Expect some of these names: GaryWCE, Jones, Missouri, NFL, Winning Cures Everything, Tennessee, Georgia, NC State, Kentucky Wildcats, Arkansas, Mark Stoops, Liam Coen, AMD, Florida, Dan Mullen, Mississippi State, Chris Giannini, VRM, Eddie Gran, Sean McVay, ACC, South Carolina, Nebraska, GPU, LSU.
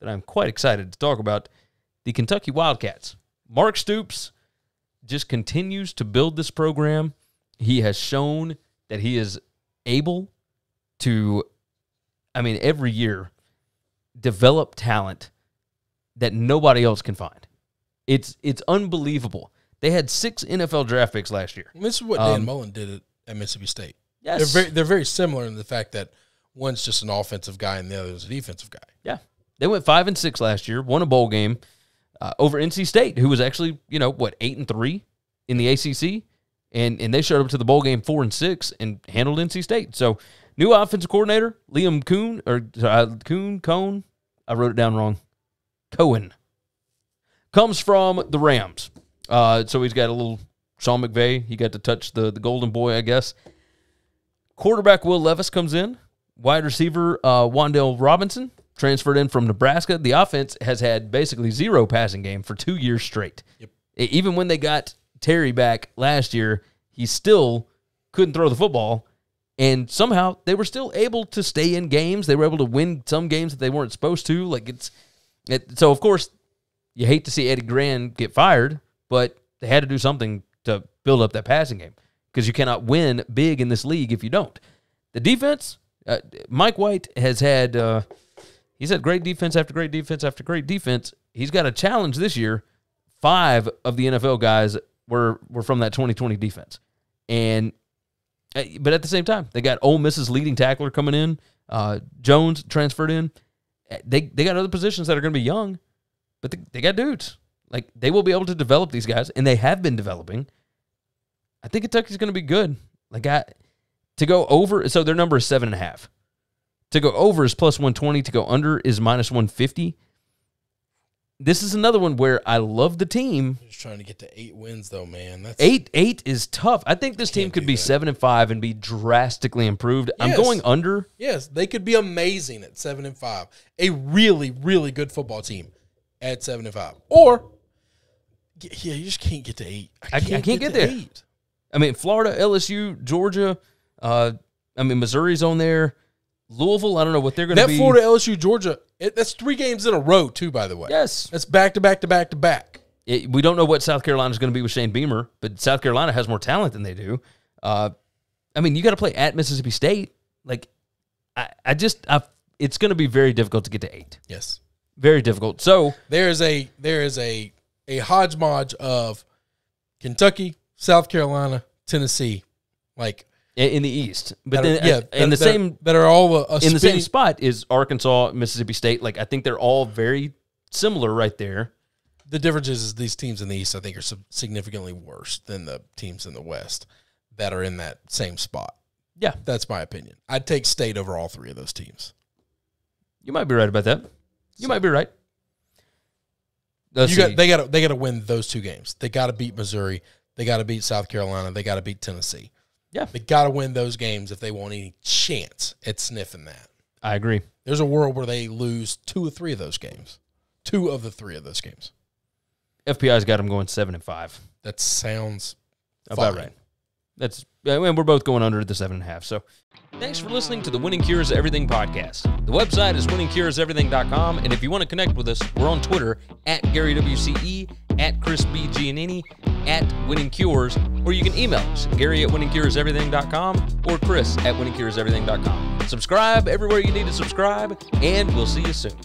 that I'm quite excited to talk about, the Kentucky Wildcats. Mark Stoops just continues to build this program. He has shown that he is able to, I mean, every year, develop talent that nobody else can find. It's unbelievable. They had 6 NFL draft picks last year. And this is what Dan Mullen did at Mississippi State. Yes. They're very similar in the fact that one's just an offensive guy and the other's a defensive guy. Yeah. They went 5-6 last year, won a bowl game over NC State, who was actually, you know, what, 8-3 in the ACC? And they showed up to the bowl game 4-6 and handled NC State. So, new offensive coordinator, Liam Coen, or Coen, I wrote it down wrong, Cohen, comes from the Rams. So he's got a little Sean McVay. He got to touch the golden boy, I guess. Quarterback Will Levis comes in. Wide receiver Wondell Robinson transferred in from Nebraska. The offense has had basically zero passing game for 2 years straight. Yep. Even when they got Terry back last year, he still couldn't throw the football. And somehow they were still able to stay in games. They were able to win some games that they weren't supposed to. Like so of course you hate to see Eddie Gran get fired, but they had to do something to build up that passing game because you cannot win big in this league if you don't. The defense, Mike White has had he's had great defense after great defense after great defense. He's got a challenge this year. 5 of the NFL guys were from that 2020 defense, and. But at the same time, they got Ole Miss's leading tackler coming in. Jones transferred in. They got other positions that are going to be young, but they got dudes. Like, they will be able to develop these guys, and they have been developing. I think Kentucky's going to be good. Like, to go over, so their number is 7.5. To go over is +120. To go under is -150. This is another one where I love the team. Just trying to get to 8 wins, though, man. That's, eight is tough. I think this team could be 7-5 and be drastically improved. Yes. I'm going under. Yes, they could be amazing at 7-5. A really, really good football team at 7-5. Or, yeah, you just can't get to 8. I can't get there. 8. I mean, Florida, LSU, Georgia. I mean, Missouri's on there. Louisville, I don't know what they're going to be. That Florida, LSU, Georgia, that's 3 games in a row, too, by the way. Yes. That's back-to-back-to-back-to-back. We don't know what South Carolina's going to be with Shane Beamer, but South Carolina has more talent than they do. I mean, you got to play at Mississippi State. Like, I it's going to be very difficult to get to 8. Yes. Very difficult. So there is a hodgepodge of Kentucky, South Carolina, Tennessee, like, in the East, but then in the same that are all in the same spot is Arkansas, Mississippi State. Like, I think they're all very similar right there. The difference is these teams in the East, I think, are significantly worse than the teams in the West that are in that same spot. Yeah, that's my opinion. I'd take State over all 3 of those teams. You might be right about that. You might be right. They got to win those 2 games. They got to beat Missouri. They got to beat South Carolina. They got to beat Tennessee. Yeah. They got to win those games if they want any chance at sniffing that. I agree. There's a world where they lose 2 or 3 of those games. 2 of the 3 of those games. FPI's got them going 7-5. That sounds about right. We're both going under the 7.5. So, thanks for listening to the Winning Cures Everything podcast. The website is winningcureseverything.com, and if you want to connect with us, we're on Twitter at GaryWCE, at ChrisBGiannini, at Winning Cures, or you can email us, Gary at winningcureseverything.com or Chris at winningcureseverything.com. Subscribe everywhere you need to subscribe, and we'll see you soon.